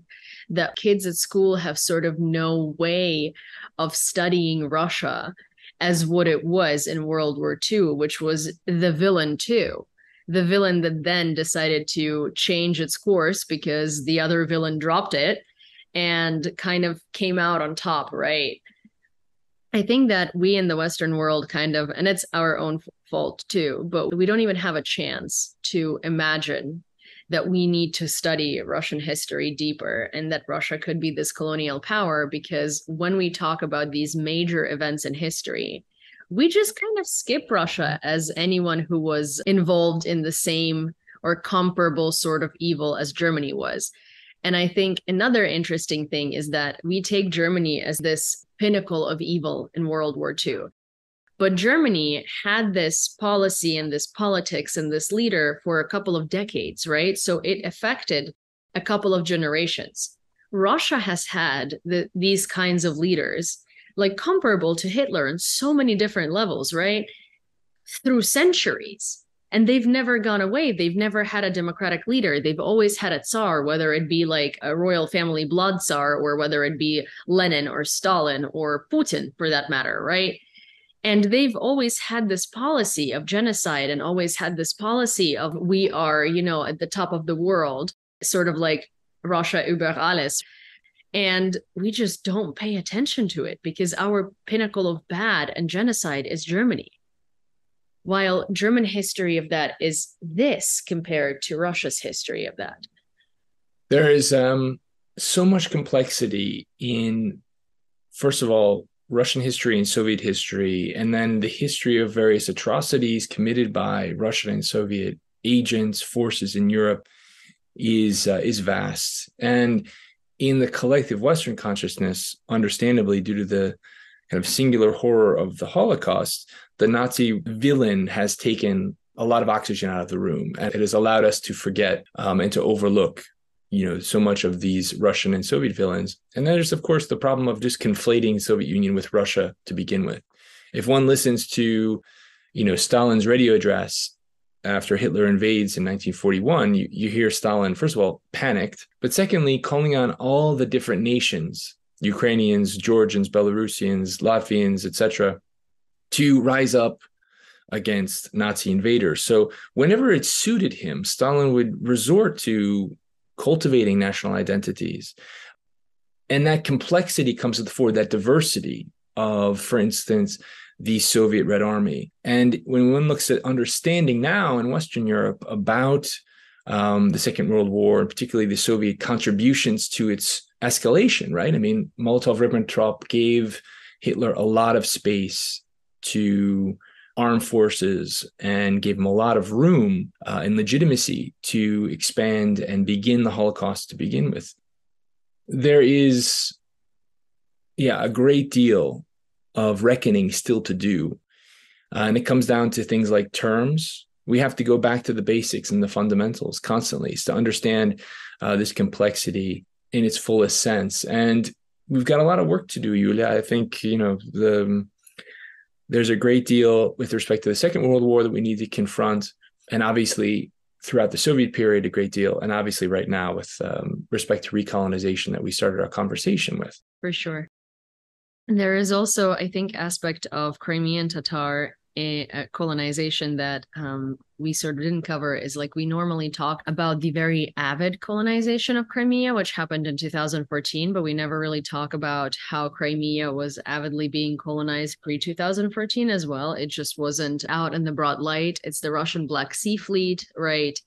that kids at school have sort of no way of studying Russia as what it was in World War Two, which was the villain too. The villain that then decided to change its course because the other villain dropped it and kind of came out on top, right? I think that we in the Western world kind of, and it's our own fault too, but we don't even have a chance to imagine that we need to study Russian history deeper and that Russia could be this colonial power, because when we talk about these major events in history, we just kind of skip Russia as anyone who was involved in the same or comparable sort of evil as Germany was. And I think another interesting thing is that we take Germany as this pinnacle of evil in World War Two. But Germany had this policy and this politics and this leader for a couple of decades, right? So it affected a couple of generations. Russia has had the, these kinds of leaders, like comparable to Hitler on so many different levels, right? Through centuries. And they've never gone away. They've never had a democratic leader. They've always had a Tsar, whether it be like a royal family blood Tsar, or whether it be Lenin or Stalin or Putin for that matter, right? And they've always had this policy of genocide and always had this policy of we are, you know, at the top of the world, sort of like Russia über alles. And we just don't pay attention to it because our pinnacle of bad and genocide is Germany. While German history of that is this compared to Russia's history of that. There is um, so much complexity in, first of all, Russian history and Soviet history, and then the history of various atrocities committed by Russian and Soviet agents, forces in Europe is uh, is vast. And in the collective Western consciousness, understandably, due to the kind of singular horror of the Holocaust, the Nazi villain has taken a lot of oxygen out of the room, and it has allowed us to forget um, and to overlook, you know, so much of these Russian and Soviet villains. And there's, of course, the problem of just conflating Soviet Union with Russia to begin with. If one listens to, you know, Stalin's radio address after Hitler invades in nineteen forty-one, you, you hear Stalin, first of all, panicked, but secondly, calling on all the different nations, Ukrainians, Georgians, Belarusians, Latvians, et cetera, to rise up against Nazi invaders. So whenever it suited him, Stalin would resort to cultivating national identities. And that complexity comes to the fore, that diversity of, for instance, the Soviet Red Army. And when one looks at understanding now in Western Europe about um, the Second World War, and particularly the Soviet contributions to its escalation, right? I mean, Molotov-Ribbentrop gave Hitler a lot of space to armed forces and gave them a lot of room uh, and legitimacy to expand and begin the Holocaust to begin with. There is, yeah, a great deal of reckoning still to do. Uh, and it comes down to things like terms. We have to go back to the basics and the fundamentals constantly to understand uh, this complexity in its fullest sense. And we've got a lot of work to do, Yulia. I think, you know, the... There's a great deal with respect to the Second World War that we need to confront, and obviously throughout the Soviet period, a great deal, and obviously right now with um, respect to recolonization that we started our conversation with. For sure. And there is also, I think, aspect of Crimean Tatar a, a colonization that um, we sort of didn't cover is like we normally talk about the very avid colonization of Crimea, which happened in two thousand fourteen, but we never really talk about how Crimea was avidly being colonized pre-two thousand fourteen as well. It just wasn't out in the broad light. It's the Russian Black Sea Fleet, right?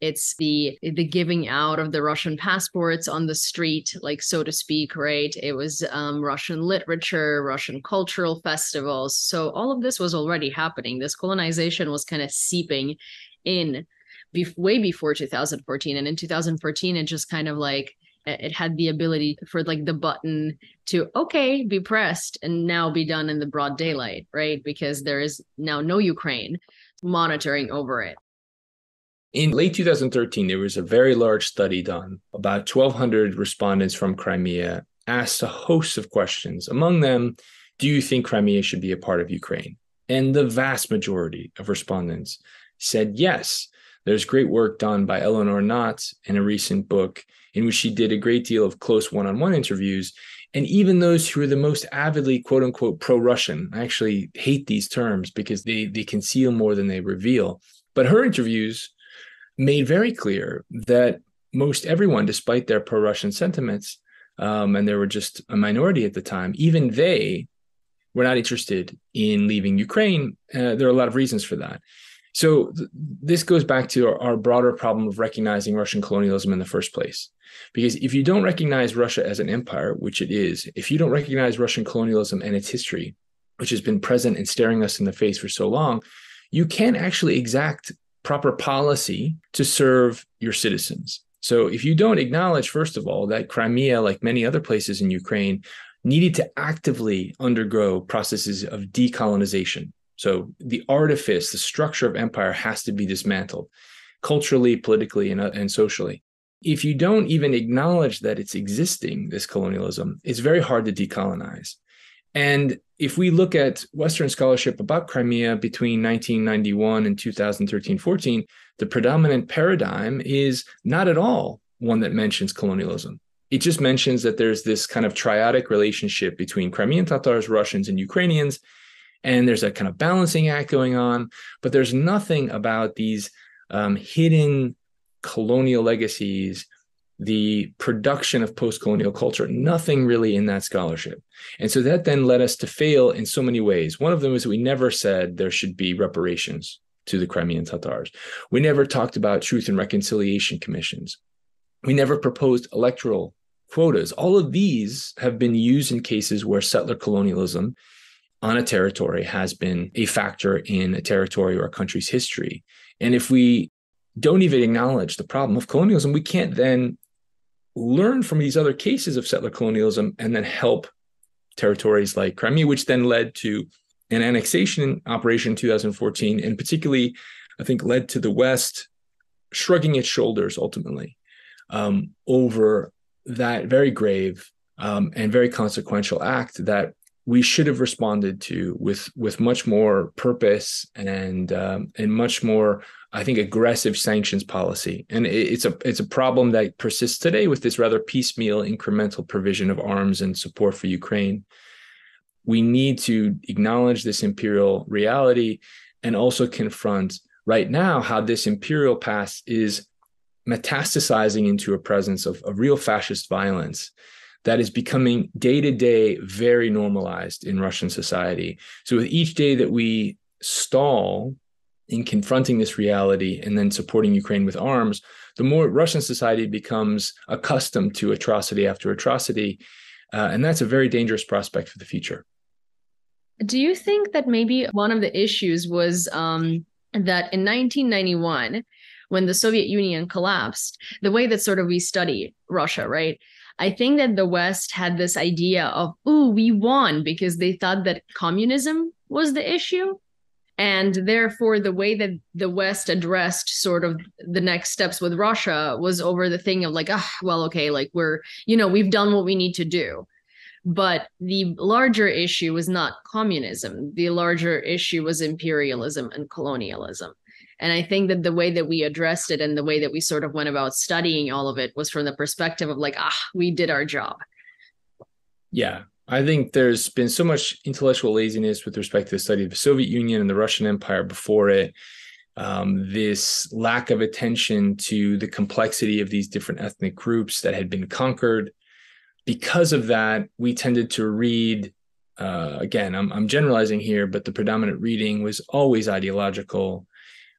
It's the the giving out of the Russian passports on the street, like, so to speak, right? It was um, Russian literature, Russian cultural festivals. So all of this was already happening. This colonization was kind of seeping in be- way before two thousand fourteen. And in two thousand fourteen, it just kind of like, it had the ability for like the button to, okay, be pressed and now be done in the broad daylight, right? Because there is now no Ukraine monitoring over it. In late two thousand thirteen, there was a very large study done. About twelve hundred respondents from Crimea asked a host of questions. Among them, do you think Crimea should be a part of Ukraine? And the vast majority of respondents said yes. There's great work done by Eleanor Knott in a recent book in which she did a great deal of close one-on-one interviews. And even those who are the most avidly, quote unquote, pro-Russian, I actually hate these terms because they, they conceal more than they reveal. But her interviews made very clear that most everyone, despite their pro-Russian sentiments, um, and there were just a minority at the time, even they we're not interested in leaving Ukraine. Uh, there are a lot of reasons for that. So th- this goes back to our, our broader problem of recognizing Russian colonialism in the first place. Because if you don't recognize Russia as an empire, which it is, if you don't recognize Russian colonialism and its history, which has been present and staring us in the face for so long, you can't actually exact proper policy to serve your citizens. So if you don't acknowledge, first of all, that Crimea, like many other places in Ukraine, needed to actively undergo processes of decolonization. So the artifice, the structure of empire has to be dismantled culturally, politically, and, and socially. If you don't even acknowledge that it's existing, this colonialism, it's very hard to decolonize. And if we look at Western scholarship about Crimea between nineteen ninety-one and two thousand thirteen fourteen, the predominant paradigm is not at all one that mentions colonialism. It just mentions that there's this kind of triadic relationship between Crimean Tatars, Russians, and Ukrainians, and there's a kind of balancing act going on, but there's nothing about these um, hidden colonial legacies, the production of post-colonial culture, nothing really in that scholarship. And so that then led us to fail in so many ways. One of them is that we never said there should be reparations to the Crimean Tatars. We never talked about truth and reconciliation commissions. We never proposed electoral quotas. All of these have been used in cases where settler colonialism on a territory has been a factor in a territory or a country's history. And if we don't even acknowledge the problem of colonialism, we can't then learn from these other cases of settler colonialism and then help territories like Crimea, which then led to an annexation operation in two thousand fourteen, and particularly, I think, led to the West shrugging its shoulders ultimately um, over that very grave um, and very consequential act that we should have responded to with with much more purpose and um, and much more, I think, aggressive sanctions policy. And it's a it's a problem that persists today with this rather piecemeal, incremental provision of arms and support for Ukraine. We need to acknowledge this imperial reality and also confront right now how this imperial past is metastasizing into a presence of, of real fascist violence that is becoming day-to-day very normalized in Russian society. So with each day that we stall in confronting this reality and then supporting Ukraine with arms, the more Russian society becomes accustomed to atrocity after atrocity. Uh, and that's a very dangerous prospect for the future. Do you think that maybe one of the issues was um, that in nineteen ninety-one, when the Soviet Union collapsed, the way that sort of we study Russia, right? I think that the West had this idea of, ooh, we won, because they thought that communism was the issue. And therefore, the way that the West addressed sort of the next steps with Russia was over the thing of like, ah, oh, well, OK, like we're, you know, we've done what we need to do. But the larger issue was not communism. The larger issue was imperialism and colonialism. And I think that the way that we addressed it and the way that we sort of went about studying all of it was from the perspective of like, ah, we did our job. Yeah, I think there's been so much intellectual laziness with respect to the study of the Soviet Union and the Russian Empire before it. Um, this lack of attention to the complexity of these different ethnic groups that had been conquered. Because of that, we tended to read, uh, again, I'm, I'm generalizing here, but the predominant reading was always ideological.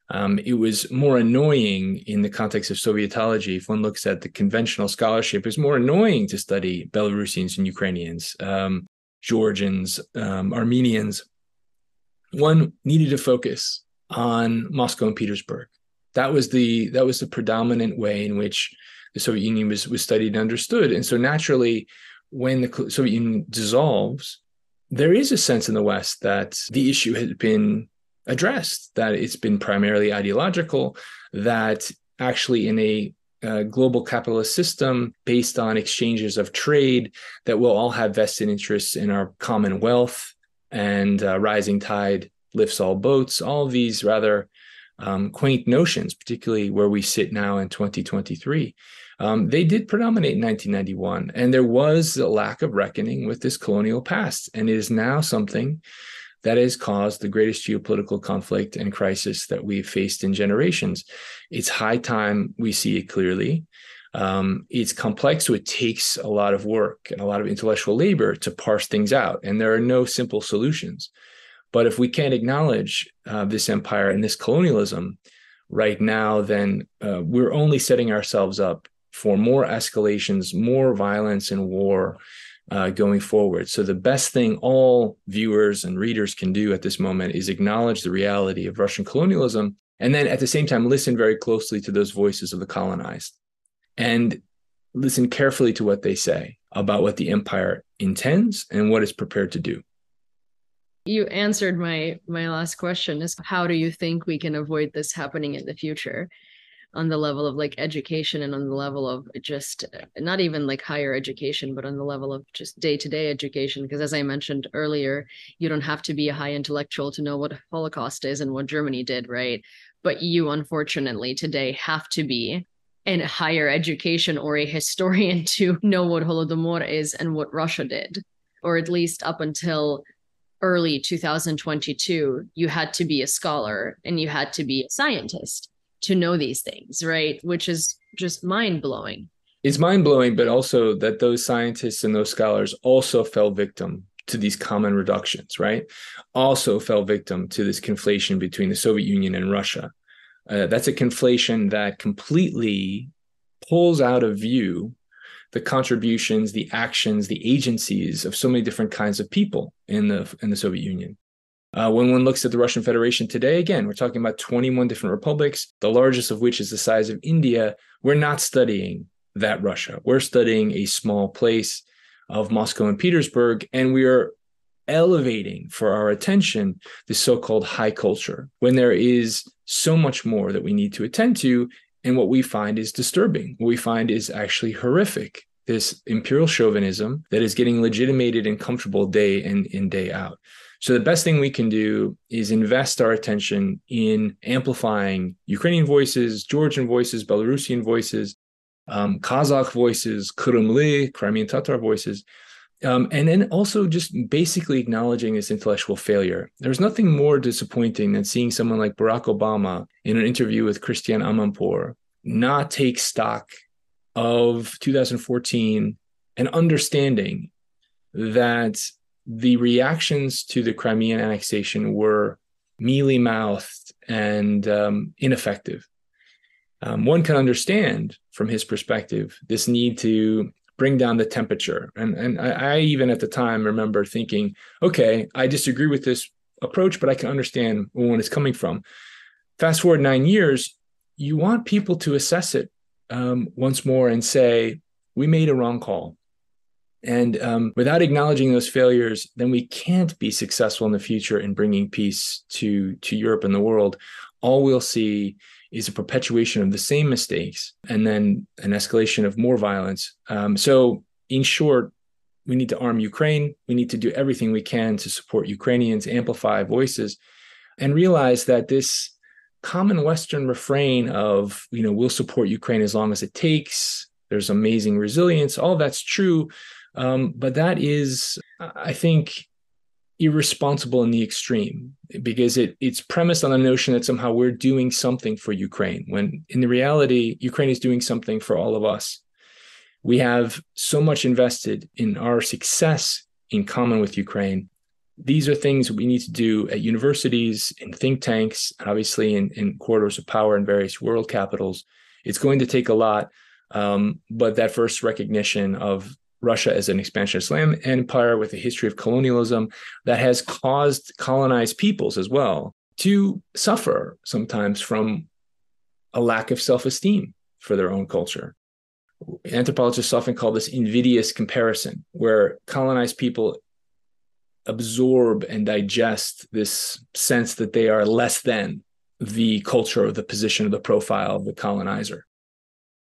Um, it was more annoying in the context of Sovietology. If one looks at the conventional scholarship, it's more annoying to study Belarusians and Ukrainians, um, Georgians, um, Armenians. One needed to focus on Moscow and Petersburg. That was the that was the predominant way in which the Soviet Union was, was studied and understood. And so naturally, when the Soviet Union dissolves, there is a sense in the West that the issue had been addressed, that it's been primarily ideological, that actually in a uh, global capitalist system based on exchanges of trade, that we'll all have vested interests in our common wealth and uh, rising tide lifts all boats, all these rather um, quaint notions, particularly where we sit now in twenty twenty-three. Um, they did predominate in nineteen ninety-one, and there was a lack of reckoning with this colonial past, and it is now something that has caused the greatest geopolitical conflict and crisis that we've faced in generations. It's high time we see it clearly. Um, it's complex, so it takes a lot of work and a lot of intellectual labor to parse things out. And there are no simple solutions. But if we can't acknowledge uh, this empire and this colonialism right now, then uh, we're only setting ourselves up for more escalations, more violence and war uh, going forward. So the best thing all viewers and readers can do at this moment is acknowledge the reality of Russian colonialism, and then at the same time, listen very closely to those voices of the colonized and listen carefully to what they say about what the empire intends and what it's prepared to do. You answered my my last question is, how do you think we can avoid this happening in the future on the level of like education and on the level of just not even like higher education, but on the level of just day-to-day education? Because as I mentioned earlier, you don't have to be a high intellectual to know what Holocaust is and what Germany did, right? But you unfortunately today have to be in higher education or a historian to know what Holodomor is and what Russia did, or at least up until early two thousand twenty-two, you had to be a scholar and you had to be a scientist to know these things, right? Which is just mind-blowing. It's mind-blowing, but also that those scientists and those scholars also fell victim to these common reductions, right? Also fell victim to this conflation between the Soviet Union and Russia. Uh, that's a conflation that completely pulls out of view the contributions, the actions, the agencies of so many different kinds of people in the in the Soviet Union. Uh, when one looks at the Russian Federation today, again, we're talking about twenty-one different republics, the largest of which is the size of India. We're not studying that Russia. We're studying a small place of Moscow and Petersburg, and we are elevating for our attention the so-called high culture, when there is so much more that we need to attend to. And what we find is disturbing. What we find is actually horrific, this imperial chauvinism that is getting legitimated and comfortable day in and day out. So the best thing we can do is invest our attention in amplifying Ukrainian voices, Georgian voices, Belarusian voices, um, Kazakh voices, Krymli, Crimean Tatar voices, um, and then also just basically acknowledging this intellectual failure. There's nothing more disappointing than seeing someone like Barack Obama in an interview with Christiane Amanpour not take stock of two thousand fourteen and understanding that the reactions to the Crimean annexation were mealy-mouthed and um, ineffective. Um, one can understand, from his perspective, this need to bring down the temperature. And, and I, I even at the time remember thinking, okay, I disagree with this approach, but I can understand where it's coming from. Fast forward nine years, you want people to assess it um, once more and say, we made a wrong call. And um, without acknowledging those failures, then we can't be successful in the future in bringing peace to, to Europe and the world. All we'll see is a perpetuation of the same mistakes and then an escalation of more violence. Um, so in short, we need to arm Ukraine. We need to do everything we can to support Ukrainians, amplify voices, and realize that this common Western refrain of, you know, we'll support Ukraine as long as it takes, there's amazing resilience, all that's true. Um, but that is, I think, irresponsible in the extreme, because it it's premised on the notion that somehow we're doing something for Ukraine, when in the reality, Ukraine is doing something for all of us. We have so much invested in our success in common with Ukraine. These are things we need to do at universities, in think tanks, obviously in, in corridors of power in various world capitals. It's going to take a lot, um, but that first recognition of Russia as an expansionist land empire with a history of colonialism that has caused colonized peoples as well to suffer sometimes from a lack of self-esteem for their own culture. Anthropologists often call this invidious comparison, where colonized people absorb and digest this sense that they are less than the culture or the position or the profile of the colonizer.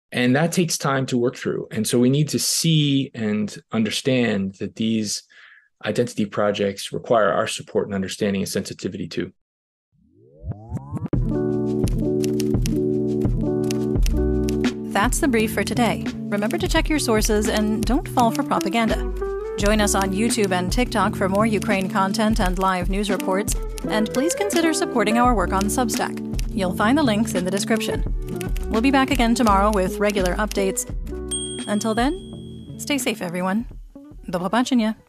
And that takes time to work through. And so we need to see and understand that these identity projects require our support and understanding and sensitivity too. That's the brief for today. Remember to check your sources and don't fall for propaganda. Join us on YouTube and TikTok for more Ukraine content and live news reports. And please consider supporting our work on Substack. You'll find the links in the description. We'll be back again tomorrow with regular updates. Until then, stay safe, everyone. До побачення.